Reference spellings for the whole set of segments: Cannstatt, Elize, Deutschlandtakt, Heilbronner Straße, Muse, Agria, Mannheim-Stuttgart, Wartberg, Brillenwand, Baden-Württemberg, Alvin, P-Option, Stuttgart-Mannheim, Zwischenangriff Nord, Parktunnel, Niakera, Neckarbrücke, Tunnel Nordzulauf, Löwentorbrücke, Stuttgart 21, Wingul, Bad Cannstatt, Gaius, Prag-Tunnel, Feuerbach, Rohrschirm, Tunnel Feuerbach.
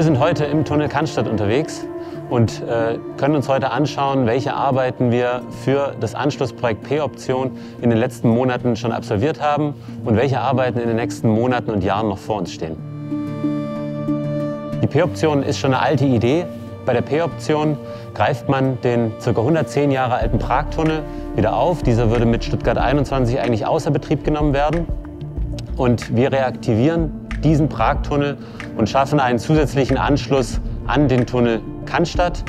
Wir sind heute im Tunnel Cannstatt unterwegs und können uns heute anschauen, welche Arbeiten wir für das Anschlussprojekt P-Option in den letzten Monaten schon absolviert haben und welche Arbeiten in den nächsten Monaten und Jahren noch vor uns stehen. Die P-Option ist schon eine alte Idee. Bei der P-Option greift man den ca. 110 Jahre alten Prag-Tunnel wieder auf. Dieser würde mit Stuttgart 21 eigentlich außer Betrieb genommen werden. Und wir reaktivieren diesen Prag-Tunnel und schaffen einen zusätzlichen Anschluss an den Tunnel Cannstatt.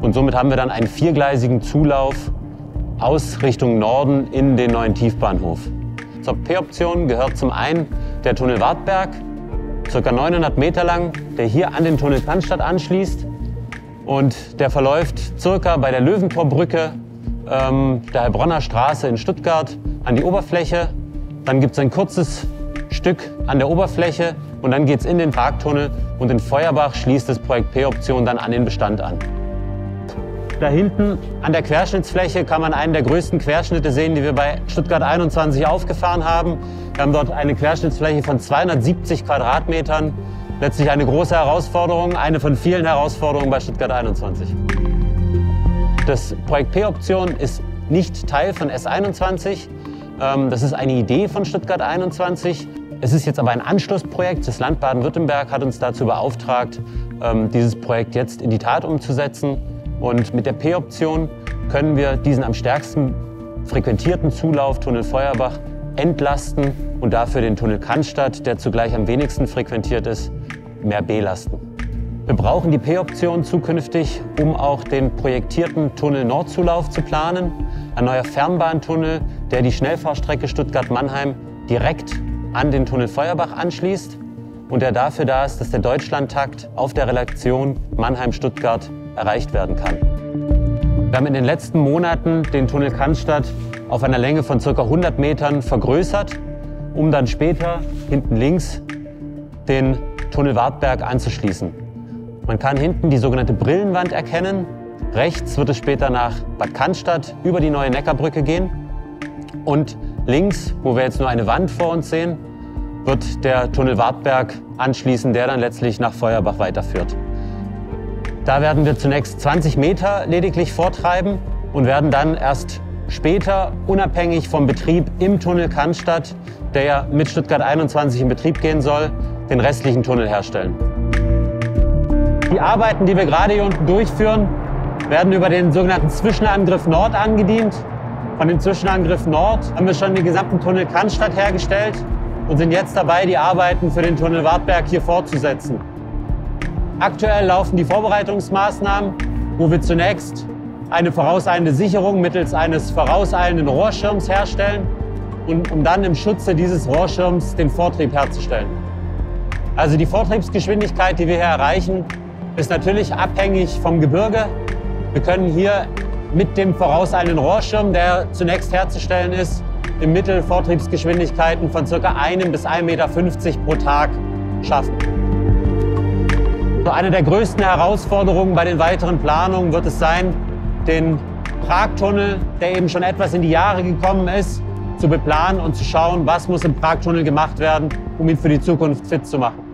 Und somit haben wir dann einen viergleisigen Zulauf aus Richtung Norden in den neuen Tiefbahnhof. Zur P-Option gehört zum einen der Tunnel Wartberg, ca. 900 Meter lang, der hier an den Tunnel Cannstatt anschließt. Und der verläuft circa bei der Löwentorbrücke, der Heilbronner Straße in Stuttgart, an die Oberfläche. Dann gibt es ein kurzes Stück an der Oberfläche und dann geht es in den Parktunnel und in Feuerbach schließt das Projekt P-Option dann an den Bestand an. Da hinten an der Querschnittsfläche kann man einen der größten Querschnitte sehen, die wir bei Stuttgart 21 aufgefahren haben. Wir haben dort eine Querschnittsfläche von 270 Quadratmetern. Letztlich eine große Herausforderung, eine von vielen Herausforderungen bei Stuttgart 21. Das Projekt P-Option ist nicht Teil von S21. Das ist eine Idee von Stuttgart 21. Es ist jetzt aber ein Anschlussprojekt. Das Land Baden-Württemberg hat uns dazu beauftragt, dieses Projekt jetzt in die Tat umzusetzen. Und mit der P-Option können wir diesen am stärksten frequentierten Zulauf, Tunnel Feuerbach, entlasten und dafür den Tunnel Cannstatt, der zugleich am wenigsten frequentiert ist, mehr belasten. Wir brauchen die P-Option zukünftig, um auch den projektierten Tunnel Nordzulauf zu planen. Ein neuer Fernbahntunnel, der die Schnellfahrstrecke Stuttgart-Mannheim direkt an den Tunnel Feuerbach anschließt und der dafür da ist, dass der Deutschlandtakt auf der Relation Mannheim-Stuttgart erreicht werden kann. Wir haben in den letzten Monaten den Tunnel Cannstatt auf einer Länge von ca. 100 Metern vergrößert, um dann später hinten links den Tunnel Wartberg anzuschließen. Man kann hinten die sogenannte Brillenwand erkennen. Rechts wird es später nach Bad Cannstatt über die neue Neckarbrücke gehen. Und links, wo wir jetzt nur eine Wand vor uns sehen, wird der Tunnel Wartberg anschließen, der dann letztlich nach Feuerbach weiterführt. Da werden wir zunächst 20 Meter lediglich vortreiben und werden dann erst später unabhängig vom Betrieb im Tunnel Cannstatt, der ja mit Stuttgart 21 in Betrieb gehen soll, den restlichen Tunnel herstellen. Die Arbeiten, die wir gerade hier unten durchführen, werden über den sogenannten Zwischenangriff Nord angedient. Von dem Zwischenangriff Nord haben wir schon den gesamten Tunnel Cannstatt hergestellt und sind jetzt dabei, die Arbeiten für den Tunnel Wartberg hier fortzusetzen. Aktuell laufen die Vorbereitungsmaßnahmen, wo wir zunächst eine vorauseilende Sicherung mittels eines vorauseilenden Rohrschirms herstellen, und um dann im Schutze dieses Rohrschirms den Vortrieb herzustellen. Also die Vortriebsgeschwindigkeit, die wir hier erreichen, ist natürlich abhängig vom Gebirge. Wir können hier mit dem vorauseilenden Rohrschirm, der zunächst herzustellen ist, im Mittel Vortriebsgeschwindigkeiten von ca. 1 bis 1,50 Meter pro Tag schaffen. So eine der größten Herausforderungen bei den weiteren Planungen wird es sein, den Prag-Tunnel, der eben schon etwas in die Jahre gekommen ist, zu beplanen und zu schauen, was muss im Prag-Tunnel gemacht werden, um ihn für die Zukunft fit zu machen.